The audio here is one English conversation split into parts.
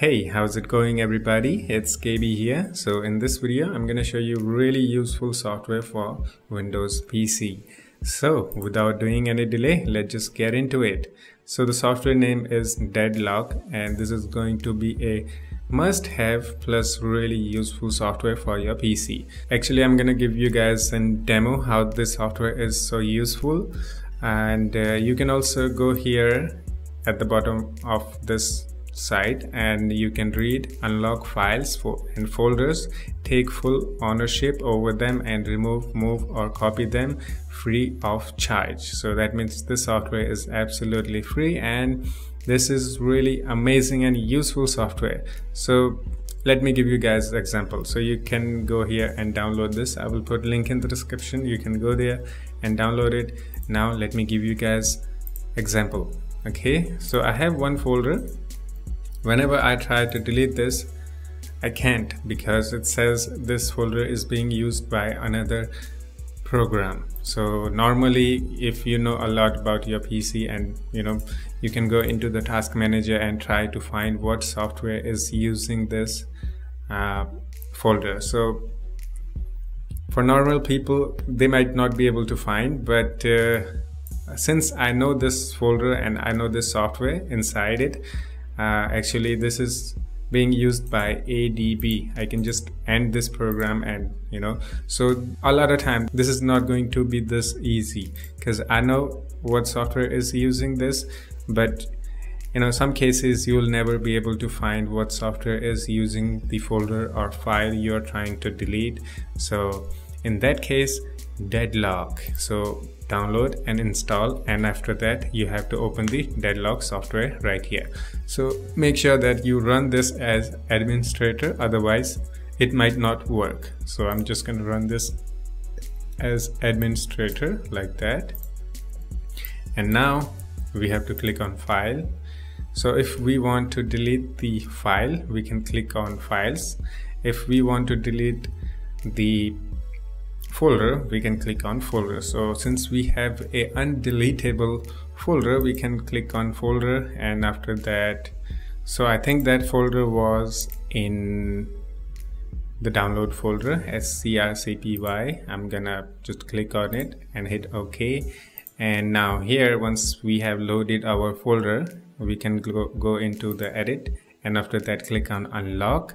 Hey, how's it going everybody? It's KB here. So in this video, I'm going to show you really useful software for Windows PC. So without doing any delay, let's just get into it. So the software name is Deadlock, and this is going to be a must-have plus really useful software for your PC. Actually, I'm going to give you guys a demo how this software is so useful. And you can also go here at the bottom of this site and you can read, unlock files and folders, take full ownership over them and remove, move or copy them free of charge. So that means this software is absolutely free, and this is really amazing and useful software. So let me give you guys an example. So you can go here and download this. I will put link in the description. You can go there and download it. Now let me give you guys example. Okay, so I have one folder. Whenever I try to delete this, I can't, because it says this folder is being used by another program. So normally, if you know a lot about your PC, and you know, you can go into the task manager and try to find what software is using this folder. So for normal people, they might not be able to find, but since I know this folder and I know this software inside it, actually this is being used by ADB. I can just end this program, and you know, so a lot of time this is not going to be this easy, because I know what software is using this, but you know, some cases you will never be able to find what software is using the folder or file you are trying to delete. So in that case, Deadlock. So download and install, and after that you have to open the Deadlock software right here. So make sure that you run this as administrator, otherwise it might not work. So I'm just going to run this as administrator like that, and now we have to click on file. So if we want to delete the file, we can click on files. If we want to delete the folder, we can click on folder. So since we have a undeletable folder, we can click on folder, and after that, so I think that folder was in the download folder, scrcpy. I'm gonna just click on it and hit OK, and now here, once we have loaded our folder, we can go into the edit, and after that click on unlock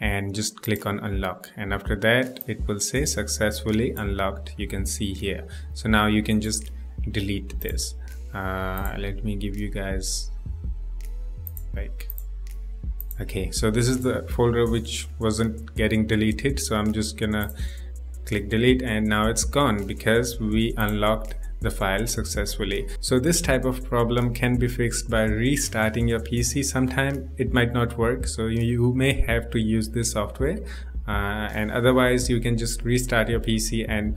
and just click on unlock, and after that it will say successfully unlocked. You can see here. So now you can just delete this. Let me give you guys like, okay, so this is the folder which wasn't getting deleted. So I'm just gonna click delete, and now it's gone because we unlocked the file successfully. So this type of problem can be fixed by restarting your PC. Sometimes it might not work, so you may have to use this software, and otherwise you can just restart your PC and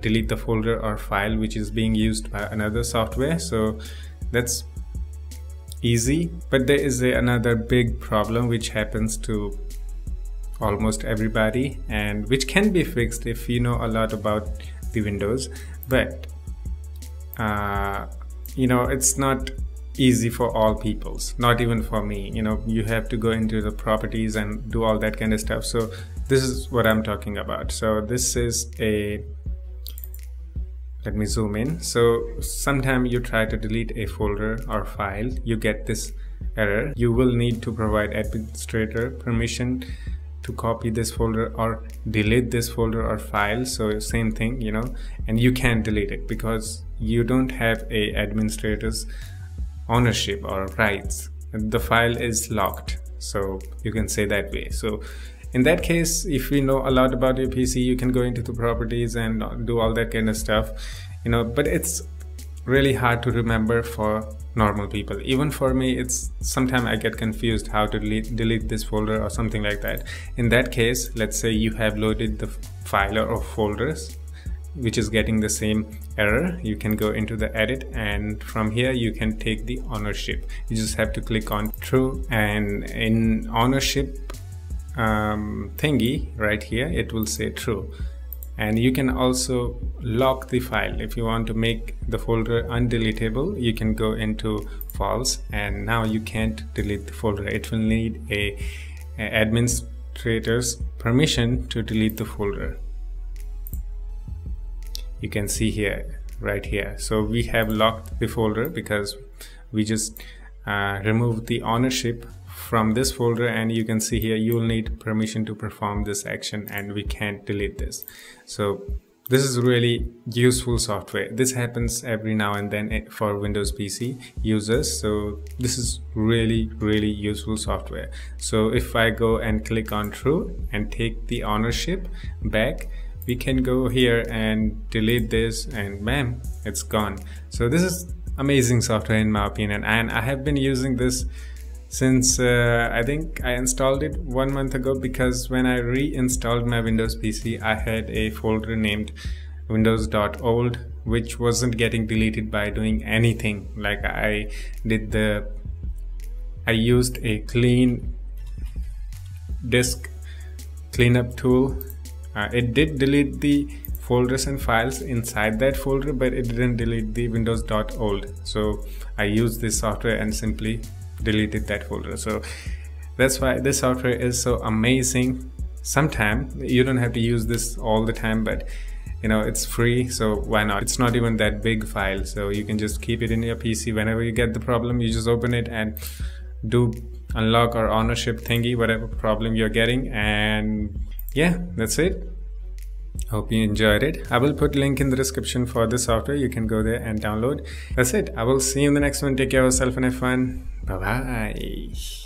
delete the folder or file which is being used by another software. So that's easy, but there is another big problem which happens to almost everybody, and which can be fixed if you know a lot about the Windows, but you know, it's not easy for all peoples, not even for me. You know, you have to go into the properties and do all that kind of stuff. So this is what I'm talking about. So this is a, let me zoom in. So sometime you try to delete a folder or file, you get this error. You will need to provide administrator permission to copy this folder or delete this folder or file. So same thing, you know, and you can't delete it because you don't have a administrator's ownership or rights. The file is locked, so you can say that way. So in that case, if you know a lot about your PC, you can go into the properties and do all that kind of stuff, you know, but it's really hard to remember for normal people. Even for me, it's sometimes I get confused how to delete this folder or something like that. In that case, let's say you have loaded the file or folders which is getting the same error. You can go into the edit, and from here you can take the ownership. You just have to click on true, and in ownership thingy right here it will say true. And you can also lock the file. If you want to make the folder undeletable, you can go into files, and now you can't delete the folder. It will need an administrator's permission to delete the folder. You can see here, right here. So we have locked the folder because we just removed the ownership from this folder, and you can see here you'll need permission to perform this action, and we can't delete this. So this is really useful software. This happens every now and then for Windows PC users. So this is really useful software. So if I go and click on true and take the ownership back, we can go here and delete this, and bam, it's gone. So this is amazing software in my opinion, and I have been using this since I think I installed it 1 month ago, because when I reinstalled my Windows PC, I had a folder named windows.old which wasn't getting deleted by doing anything. Like I used a clean disk cleanup tool. It did delete the folders and files inside that folder, but it didn't delete the windows.old. So I used this software and simply deleted that folder. So that's why this software is so amazing. Sometimes you don't have to use this all the time, but you know, it's free, so why not? It's not even that big file, so you can just keep it in your PC. Whenever you get the problem, you just open it and do unlock or ownership thingy, whatever problem you're getting. And yeah, that's it. Hope you enjoyed it. I will put link in the description for this software. You can go there and download. That's it. I will see you in the next one. Take care of yourself and have fun. Bye bye.